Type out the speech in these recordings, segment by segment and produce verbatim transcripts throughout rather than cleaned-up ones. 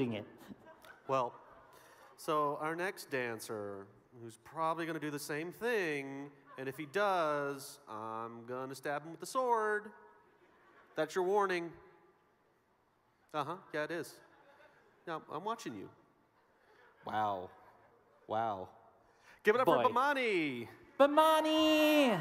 it. Well, so our next dancer, who's probably going to do the same thing, and if he does, I'm going to stab him with the sword. That's your warning. Uh-huh, yeah, it is. Now, I'm watching you. Wow. Wow. Give it up Boy. for Bemani. Bemani!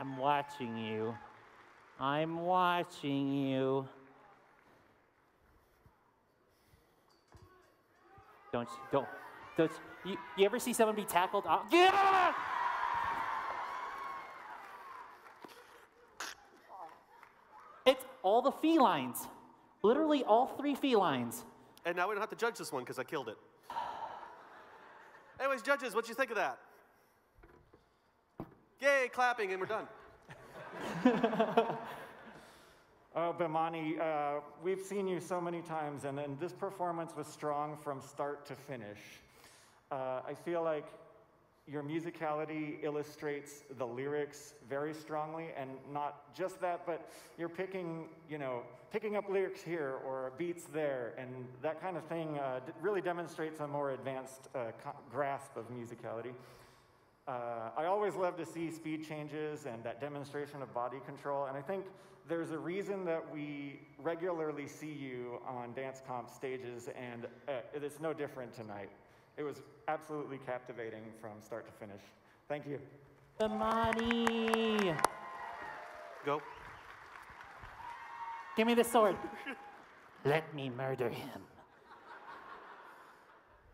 I'm watching you. I'm watching you. Don't, don't, don't. You, you ever see someone be tackled? Oh, yeah! It's all the felines. Literally all three felines. And now we don't have to judge this one because I killed it. Anyways, judges, what'd you think of that? Yay, clapping, and we're done. Oh, Bemani, uh, we've seen you so many times, and, and this performance was strong from start to finish. Uh, I feel like your musicality illustrates the lyrics very strongly, and not just that, but you're picking, you know, picking up lyrics here or beats there, and that kind of thing uh, really demonstrates a more advanced uh, grasp of musicality. Uh, I always love to see speed changes and that demonstration of body control, and I think there's a reason that we regularly see you on dance comp stages, and uh, it's no different tonight. It was absolutely captivating from start to finish. Thank you. Bemani! Go. Give me the sword. Let me murder him.